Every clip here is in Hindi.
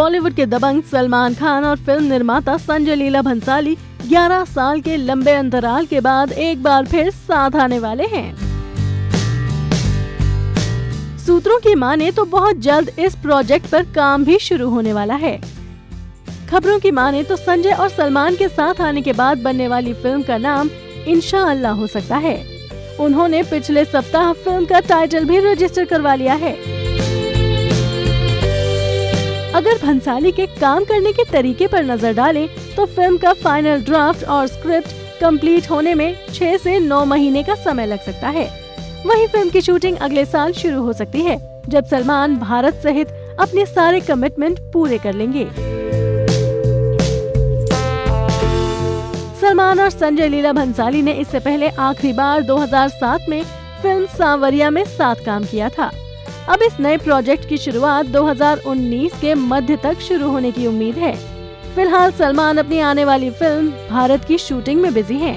बॉलीवुड के दबंग सलमान खान और फिल्म निर्माता संजय लीला भंसाली 11 साल के लंबे अंतराल के बाद एक बार फिर साथ आने वाले हैं। सूत्रों की माने तो बहुत जल्द इस प्रोजेक्ट पर काम भी शुरू होने वाला है। खबरों की माने तो संजय और सलमान के साथ आने के बाद बनने वाली फिल्म का नाम इंशा अल्लाह हो सकता है। उन्होंने पिछले सप्ताह फिल्म का टाइटल भी रजिस्टर करवा लिया है। अगर भंसाली के काम करने के तरीके पर नजर डालें तो फिल्म का फाइनल ड्राफ्ट और स्क्रिप्ट कंप्लीट होने में 6 से 9 महीने का समय लग सकता है। वहीं फिल्म की शूटिंग अगले साल शुरू हो सकती है, जब सलमान भारत सहित अपने सारे कमिटमेंट पूरे कर लेंगे। सलमान और संजय लीला भंसाली ने इससे पहले आखिरी बार 2007 में फिल्म सांवरिया में साथ काम किया था। अब इस नए प्रोजेक्ट की शुरुआत 2019 के मध्य तक शुरू होने की उम्मीद है। फिलहाल सलमान अपनी आने वाली फिल्म भारत की शूटिंग में बिजी हैं।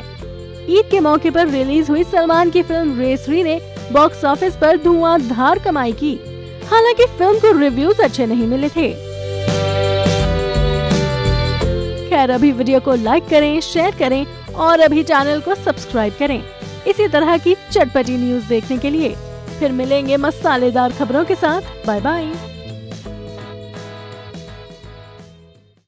ईद के मौके पर रिलीज हुई सलमान की फिल्म रेस 3 ने बॉक्स ऑफिस पर धुआंधार कमाई की। हालांकि फिल्म को रिव्यूज अच्छे नहीं मिले थे। खैर, अभी वीडियो को लाइक करें, शेयर करें और अभी चैनल को सब्सक्राइब करें इसी तरह की चटपटी न्यूज देखने के लिए। फिर मिलेंगे मसालेदार खबरों के साथ। Bye bye.